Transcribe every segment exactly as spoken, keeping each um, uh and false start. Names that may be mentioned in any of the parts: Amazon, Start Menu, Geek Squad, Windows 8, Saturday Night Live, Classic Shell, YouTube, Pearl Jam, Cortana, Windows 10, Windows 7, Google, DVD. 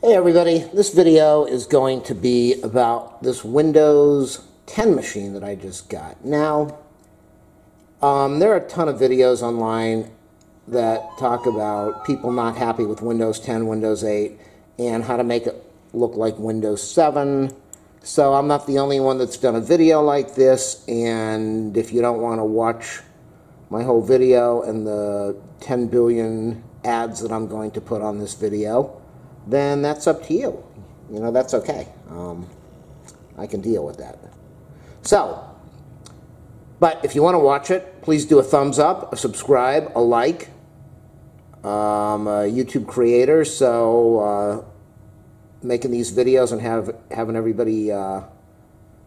Hey everybody, this video is going to be about this Windows ten machine that I just got. Now, um, there are a ton of videos online that talk about people not happy with Windows ten, Windows eight, and how to make it look like Windows seven. So I'm not the only one that's done a video like this, and if you don't want to watch my whole video and the ten billion ads that I'm going to put on this video, then that's up to you. You know, that's okay. Um, I can deal with that. So, but if you want to watch it, please do a thumbs up, a subscribe, a like. Um, a YouTube creator, so uh, making these videos and have having everybody uh,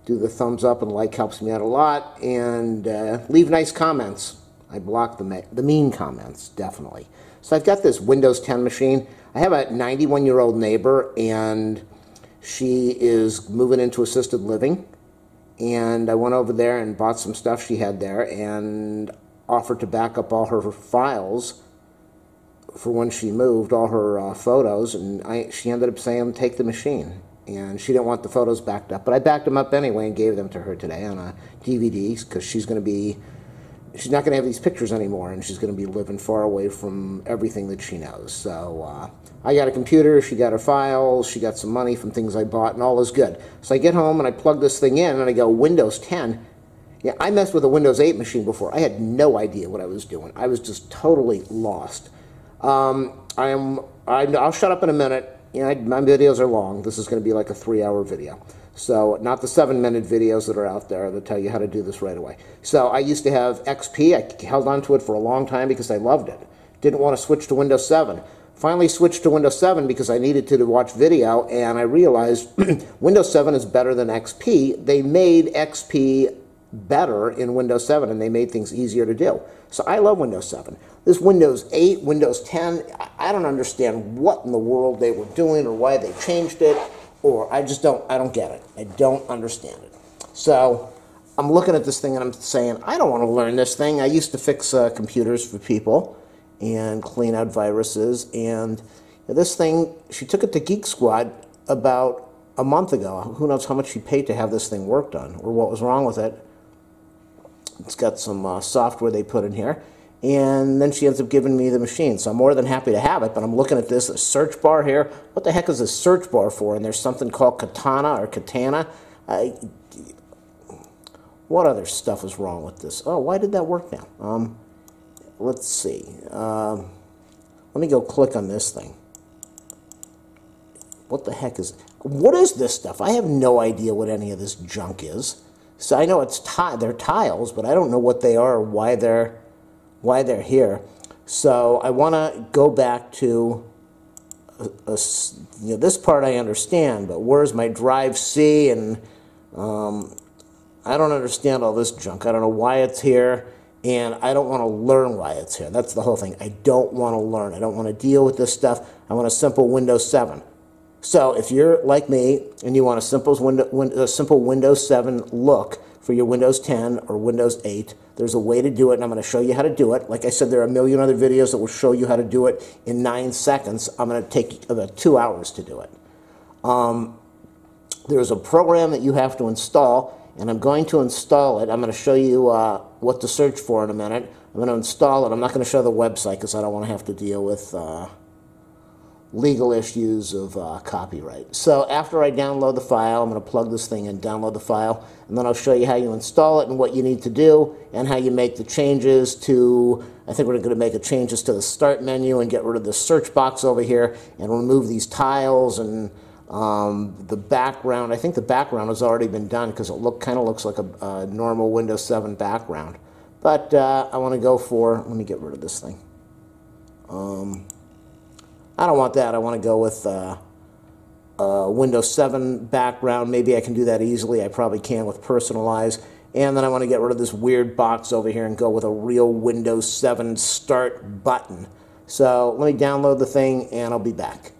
do the thumbs up and like helps me out a lot. And uh, leave nice comments. I block the, the mean comments, definitely. So I've got this Windows ten machine. I have a ninety-one-year-old neighbor, and she is moving into assisted living. And I went over there and bought some stuff she had there and offered to back up all her files for when she moved, all her uh, photos. And I, she ended up saying, take the machine. And she didn't want the photos backed up. But I backed them up anyway and gave them to her today on a D V D because she's going to be... she's not going to have these pictures anymore, and she's going to be living far away from everything that she knows. So uh, I got a computer, she got her files, she got some money from things I bought, and all is good. So I get home, and I plug this thing in, and I go, Windows ten? Yeah, I messed with a Windows eight machine before. I had no idea what I was doing. I was just totally lost. Um, I'm, I'm, I'll shut up in a minute. You know, I, my videos are long. This is going to be like a three-hour video. So not the seven-minute videos that are out there that tell you how to do this right away. So I used to have X P. I held on to it for a long time because I loved it. Didn't want to switch to Windows seven. Finally switched to Windows seven because I needed to watch video, and I realized Windows seven is better than X P. They made X P better in Windows seven, and they made things easier to do. So I love Windows seven. This Windows eight, Windows ten, I don't understand what in the world they were doing or why they changed it. Or I just don't, I don't get it. I don't understand it. So I'm looking at this thing and I'm saying, I don't want to learn this thing. I used to fix uh, computers for people and clean out viruses. And this thing, she took it to Geek Squad about a month ago. Who knows how much she paid to have this thing worked on or what was wrong with it. It's got some uh, software they put in here. And then she ends up giving me the machine. So I'm more than happy to have it, but I'm looking at this search bar here. What the heck is this search bar for? And there's something called Cortana or Cortana. I, what other stuff is wrong with this? Oh, why did that work now? Um, let's see. Um, let me go click on this thing. What the heck is... what is this stuff? I have no idea what any of this junk is. So I know it's ti- they're tiles, but I don't know what they are or why they're... why they're here. So I want to go back to a, a, you know, this part I understand, but where's my drive C? And um, I don't understand all this junk. I don't know why it's here, and I don't want to learn why it's here. That's the whole thing. I don't want to learn. I don't want to deal with this stuff. I want a simple Windows seven. So if you're like me and you want a simple, window, win, a simple Windows seven look for your Windows ten or Windows eight, there's a way to do it, and I'm going to show you how to do it. Like I said, there are a million other videos that will show you how to do it in nine seconds. I'm going to take about two hours to do it. Um, there's a program that you have to install, and I'm going to install it. I'm going to show you uh, what to search for in a minute. I'm going to install it. I'm not going to show the website because I don't want to have to deal with... Uh, legal issues of uh, copyright. So after I download the file, I'm going to plug this thing in, download the file, and then I'll show you how you install it and what you need to do and how you make the changes to, I think we're going to make the changes to the start menu and get rid of the search box over here and remove these tiles and um, the background. I think the background has already been done because it look, kind of looks like a, a normal Windows seven background. But uh, I want to go for, let me get rid of this thing. Um, I don't want that. I want to go with uh, uh, Windows seven background. Maybe I can do that easily. I probably can with Personalize. And then I want to get rid of this weird box over here and go with a real Windows seven start button. So let me download the thing, and I'll be back.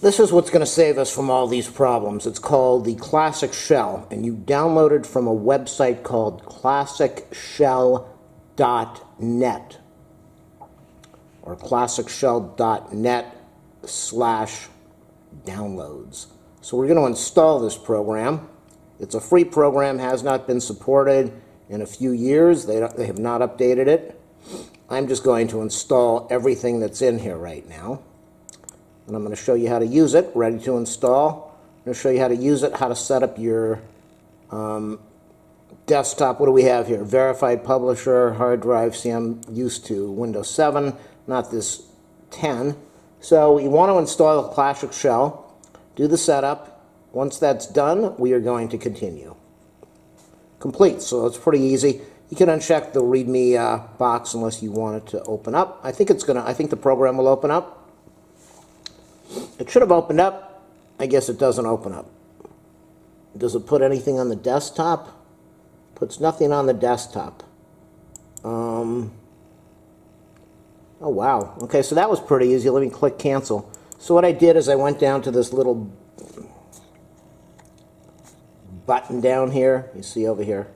This is what's going to save us from all these problems. It's called the Classic Shell, and you download it from a website called classic shell dot net. Or classic shell dot net. slash downloads. So we're going to install this program. It's a free program, has not been supported in a few years. They, they have not updated it. I'm just going to install everything that's in here right now. And I'm going to show you how to use it. Ready to install. I'm going to show you how to use it, how to set up your um, desktop. What do we have here? Verified publisher, hard drive. See, I'm used to Windows seven, not this ten. So you want to install the Classic Shell. Do the setup. Once that's done, we are going to continue. Complete. So it's pretty easy. You can uncheck the README uh, box unless you want it to open up. I think it's gonna. I think the program will open up. It should have opened up. I guess it doesn't open up. Does it put anything on the desktop? Puts nothing on the desktop. Um, oh, wow. Okay, so that was pretty easy. Let me click cancel. So what I did is I went down to this little button down here. You see over here.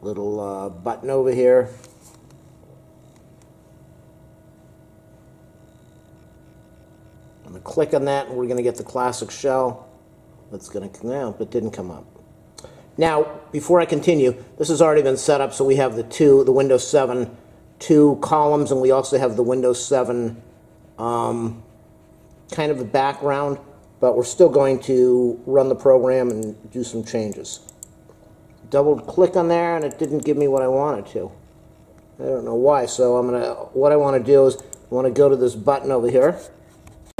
Little uh, button over here. I'm going to click on that, and we're going to get the Classic Shell. That's going to come out, but didn't come up. Now, before I continue, this has already been set up, so we have the two, the Windows seven two columns, and we also have the Windows seven um, kind of a background, but we're still going to run the program and do some changes. Double-click on there, and it didn't give me what I wanted to. I don't know why, so I'm going to, what I want to do is I want to go to this button over here.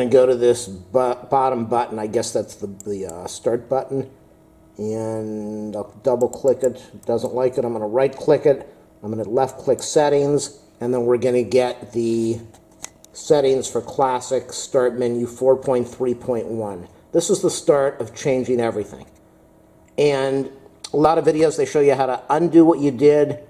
And go to this bu bottom button. I guess that's the, the uh, start button, and I'll double click it. If it doesn't like it, I'm going to right click it, I'm going to left click settings, and then we're going to get the settings for Classic Start Menu four point three point one. This is the start of changing everything, and a lot of videos they show you how to undo what you did.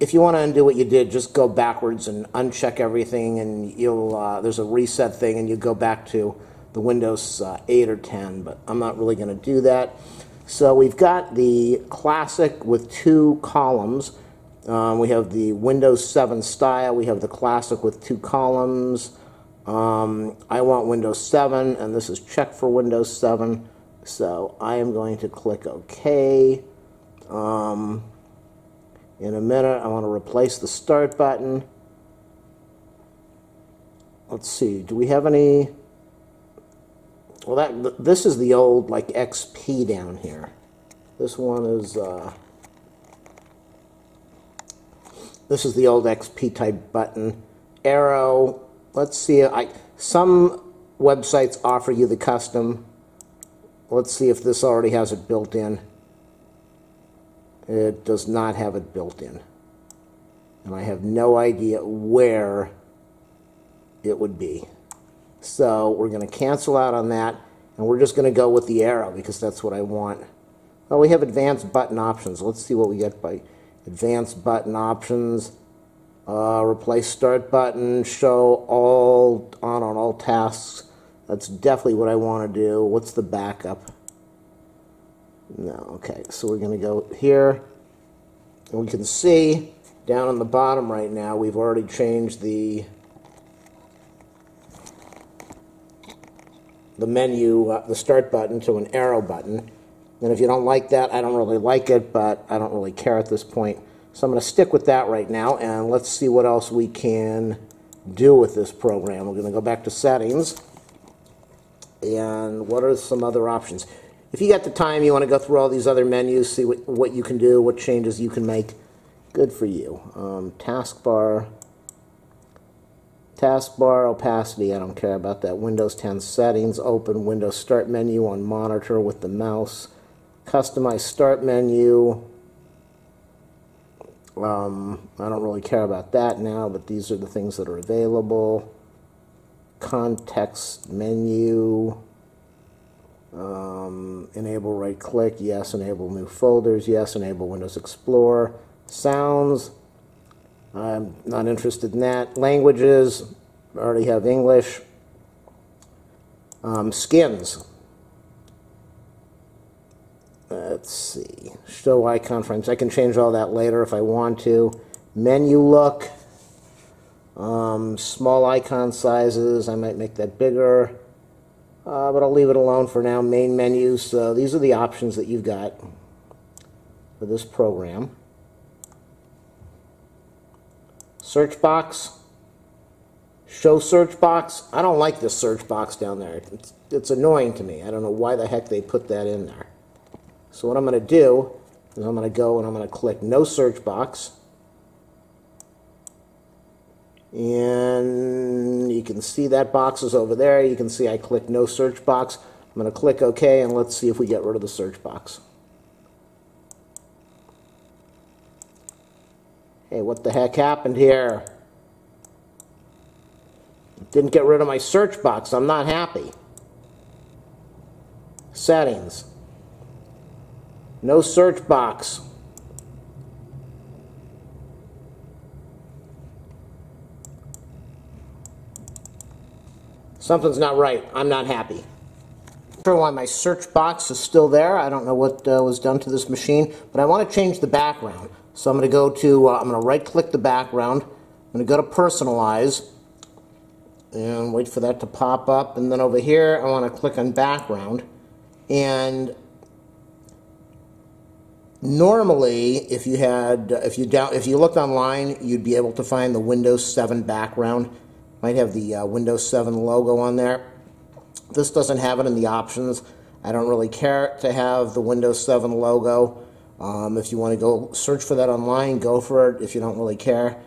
If you want to undo what you did, just go backwards and uncheck everything, and you'll uh, there's a reset thing, and you go back to the Windows uh, eight or ten, but I'm not really going to do that. So we've got the Classic with two columns. Um, we have the Windows seven style. We have the Classic with two columns. Um, I want Windows seven, and this is checked for Windows seven. So I am going to click OK. Um, In a minute, I want to replace the start button. Let's see, do we have any? Well, that this is the old, like, X P down here. This one is, uh, this is the old X P type button. Arrow, let's see, I, some websites offer you the custom. Let's see if this already has it built in. It does not have it built in, and I have no idea where it would be. So we're going to cancel out on that, and we're just going to go with the arrow because that's what I want. Well, we have advanced button options. Let's see what we get by advanced button options. Uh, replace start button, show all on on all tasks. That's definitely what I want to do. What's the backup? No, okay, so we're going to go here, and we can see down on the bottom right now we've already changed the the menu, uh, the start button to an arrow button. And if you don't like that, I don't really like it, but I don't really care at this point. So I'm going to stick with that right now, and let's see what else we can do with this program. We're going to go back to settings, and what are some other options? If you got the time, you want to go through all these other menus, see what, what you can do, what changes you can make. Good for you. Um, taskbar, taskbar opacity, I don't care about that. Windows ten settings, open Windows start menu on monitor with the mouse. Customize start menu. Um, I don't really care about that now, but these are the things that are available. Context menu. Um, enable right click, yes. Enable new folders, yes. Enable Windows Explorer. Sounds, I'm not interested in that. Languages, I already have English. Um, skins, let's see. Show icon frames, I can change all that later if I want to. Menu look, Um, small icon sizes, I might make that bigger, uh, but I'll leave it alone for now. Main menus, uh, these are the options that you've got for this program. Search box, show search box. I don't like this search box down there. It's, it's annoying to me. I don't know why the heck they put that in there. So what I'm going to do is I'm going to go and I'm going to click no search box. And you can see that box is over there. You can see I click no search box. I'm going to click OK, and let's see if we get rid of the search box. Hey, what the heck happened here? Didn't get rid of my search box. I'm not happy. Settings. No search box. Something's not right. I'm not happy. I'm not sure why my search box is still there. I don't know what uh, was done to this machine, but I want to change the background. So I'm going to go to, uh, I'm going to right click the background. I'm going to go to personalize and wait for that to pop up. And then over here, I want to click on background. And normally, if you had, if you down, if you looked online, you'd be able to find the Windows seven background. Might have the uh, Windows seven logo on there. This doesn't have it in the options. I don't really care to have the Windows seven logo. Um, if you want to go search for that online, go for it. If you don't really care,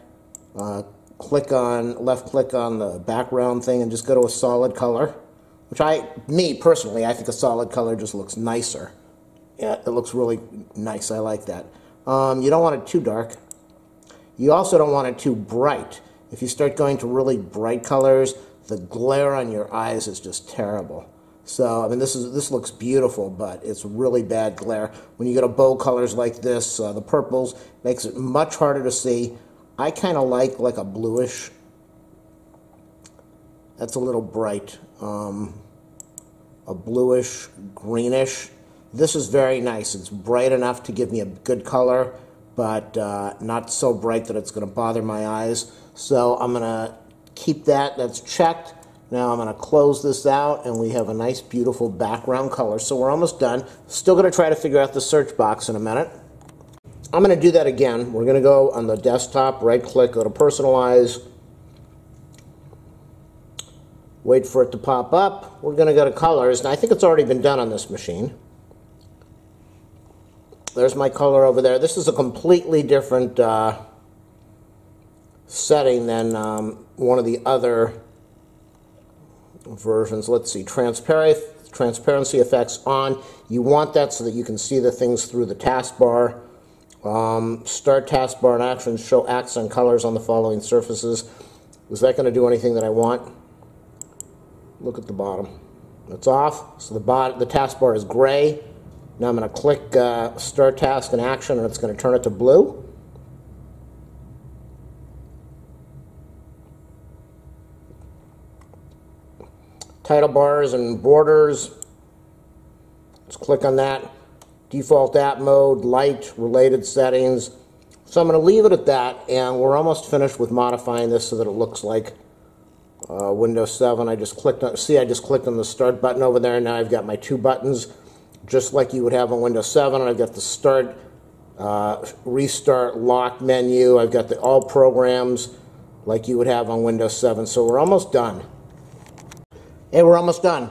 uh, click on, left click on the background thing and just go to a solid color, which I, me personally, I think a solid color just looks nicer. Yeah, it looks really nice. I like that. Um, you don't want it too dark. You also don't want it too bright. If you start going to really bright colors, the glare on your eyes is just terrible. So, I mean, this is this looks beautiful, but it's really bad glare. When you go to bold colors like this, uh, the purples, makes it much harder to see. I kind of like, like a bluish. That's a little bright. Um, a bluish, greenish. This is very nice. It's bright enough to give me a good color, but uh, not so bright that it's going to bother my eyes. So I'm going to keep that. That's checked. Now I'm going to close this out, and we have a nice, beautiful background color. So we're almost done. Still going to try to figure out the search box in a minute. I'm going to do that again. We're going to go on the desktop, right-click, go to Personalize. Wait for it to pop up. We're going to go to Colors. Now, I think it's already been done on this machine. There's my color over there. This is a completely different uh, setting than um, one of the other versions. Let's see, transparency, transparency effects on. You want that so that you can see the things through the taskbar. Um, start taskbar and actions, show accent colors on the following surfaces. Is that going to do anything that I want? Look at the bottom. It's off, so the, bot the taskbar is gray. Now I'm going to click uh, Start Task and Action, and it's going to turn it to blue. Title bars and borders. Let's click on that. Default app mode, light, related settings. So I'm going to leave it at that, and we're almost finished with modifying this so that it looks like uh, Windows seven. I just clicked on, see, I just clicked on the Start button over there, and now I've got my two buttons, just like you would have on Windows seven. And I've got the Start, uh, Restart, Lock menu. I've got the All Programs, like you would have on Windows seven. So we're almost done. Hey, we're almost done.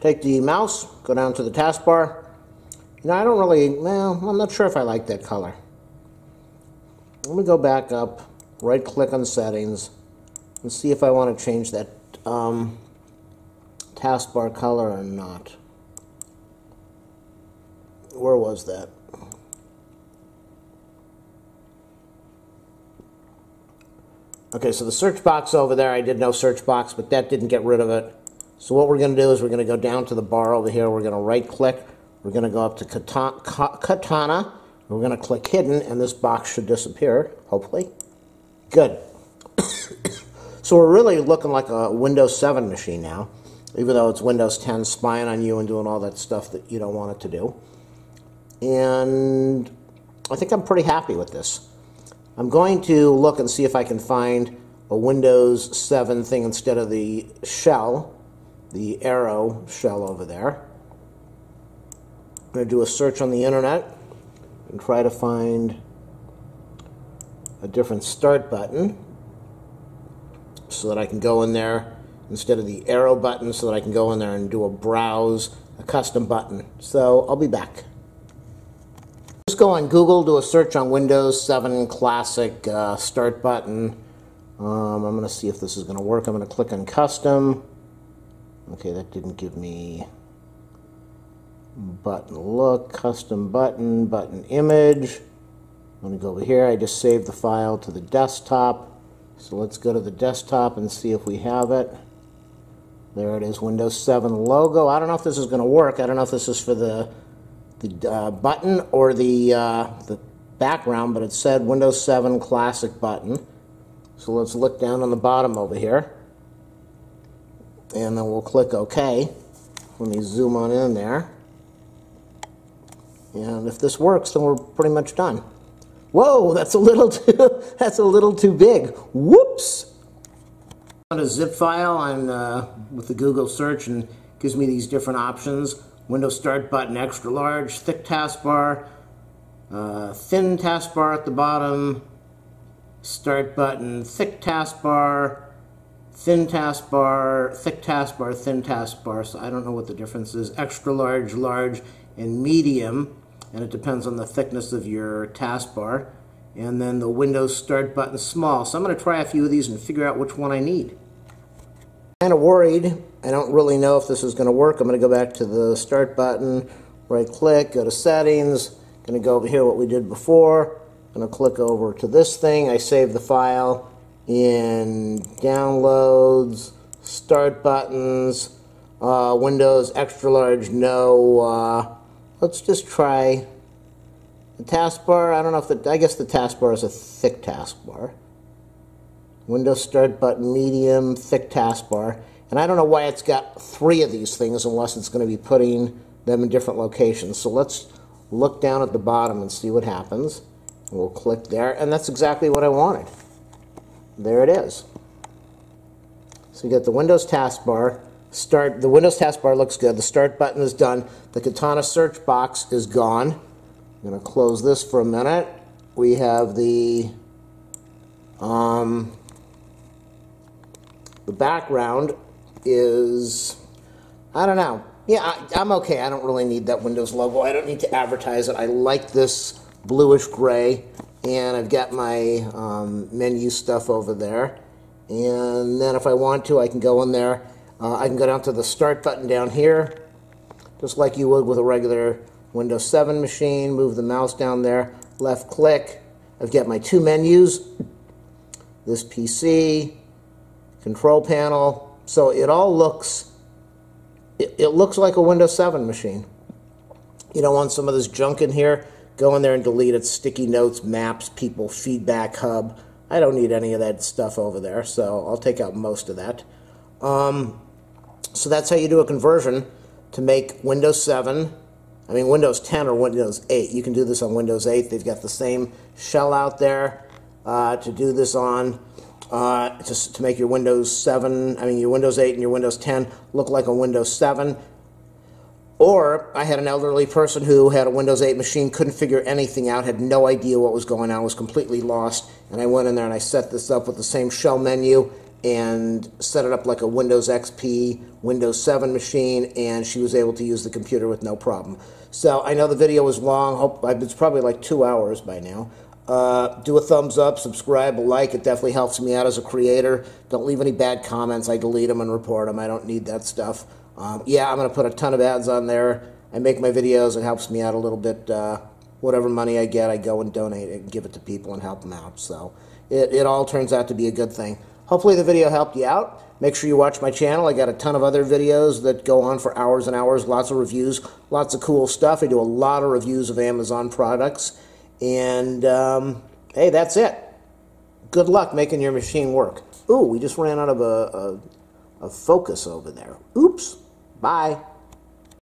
Take the mouse, go down to the taskbar. Now, I don't really, well, I'm not sure if I like that color. Let me go back up, right-click on Settings, and see if I want to change that um, taskbar color or not. Where was that? Okay, so the search box over there, I did no search box, but that didn't get rid of it. So what we're going to do is we're going to go down to the bar over here. We're going to right-click. We're going to go up to Cortana. We're going to click Hidden, and this box should disappear, hopefully. Good. So we're really looking like a Windows seven machine now, even though it's Windows ten spying on you and doing all that stuff that you don't want it to do. And I think I'm pretty happy with this. I'm going to look and see if I can find a Windows seven thing instead of the shell, the arrow shell over there. I'm going to do a search on the internet and try to find a different start button so that I can go in there instead of the arrow button, so that I can go in there and do a browse, a custom button. So I'll be back. Just go on Google, do a search on Windows seven Classic uh, Start Button. Um, I'm going to see if this is going to work. I'm going to click on Custom. Okay, that didn't give me button look, custom button, button image. I'm going to go over here. I just saved the file to the desktop. So let's go to the desktop and see if we have it. There it is, Windows seven logo. I don't know if this is going to work. I don't know if this is for the, the uh, button or the, uh, the background, but it said Windows seven Classic Button. So let's look down on the bottom over here. And then we'll click OK. Let me zoom on in there. And if this works, then we're pretty much done. Whoa, that's a little too, that's a little too big. Whoops! I found a zip file on, uh, with the Google search, and gives me these different options. Windows Start Button, extra large, thick taskbar, uh, thin taskbar at the bottom, Start Button, thick taskbar, thin taskbar, thick taskbar, thin taskbar. So I don't know what the difference is. Extra large, large, and medium, and it depends on the thickness of your taskbar. And then the Windows Start Button small. So I'm going to try a few of these and figure out which one I need. I'm kind of worried. I don't really know if this is going to work. I'm going to go back to the Start Button, right click, go to Settings. I'm going to go over here what we did before. I'm going to click over to this thing. I save the file in Downloads, Start Buttons, uh, Windows extra large, no. Uh, let's just try the taskbar. I don't know if the, I guess the taskbar is a thick taskbar. Windows Start Button, medium, thick taskbar. And I don't know why it's got three of these things unless it's going to be putting them in different locations. So let's look down at the bottom and see what happens. We'll click there, and that's exactly what I wanted. There it is. So you get the Windows taskbar. Start, the Windows taskbar looks good. The Start Button is done. The Cortana search box is gone. I'm going to close this for a minute. We have the um, the background is, I don't know. Yeah, I, I'm okay. I don't really need that Windows logo. I don't need to advertise it. I like this bluish gray, and I've got my um, menu stuff over there. And then if I want to, I can go in there. Uh, I can go down to the Start Button down here, just like you would with a regular Windows seven machine. Move the mouse down there, left click. I've got my two menus, this P C, control panel. So it all looks, it, it looks like a Windows seven machine. You don't want some of this junk in here. Go in there and delete it. Sticky notes, maps, people, feedback hub. I don't need any of that stuff over there, so I'll take out most of that. Um, so that's how you do a conversion to make Windows seven, I mean Windows ten or Windows eight. You can do this on Windows eight. They've got the same shell out there uh, to do this on, uh, to, to make your Windows seven, I mean your Windows eight and your Windows ten look like a Windows seven. Or I had an elderly person who had a Windows eight machine, couldn't figure anything out, had no idea what was going on, was completely lost, and I went in there and I set this up with the same shell menu and set it up like a Windows X P, Windows seven machine, and she was able to use the computer with no problem. So I know the video was long. Hope it's probably like two hours by now. Uh, do a thumbs up, subscribe, a like. It definitely helps me out as a creator. Don't leave any bad comments. I delete them and report them. I don't need that stuff. Um, yeah, I'm going to put a ton of ads on there. I make my videos. It helps me out a little bit. Uh, whatever money I get, I go and donate it and give it to people and help them out. So it, it all turns out to be a good thing. Hopefully the video helped you out. Make sure you watch my channel. I got a ton of other videos that go on for hours and hours, lots of reviews, lots of cool stuff. I do a lot of reviews of Amazon products. And, um, hey, that's it. Good luck making your machine work. Ooh, we just ran out of a, a, a focus over there. Oops. Bye.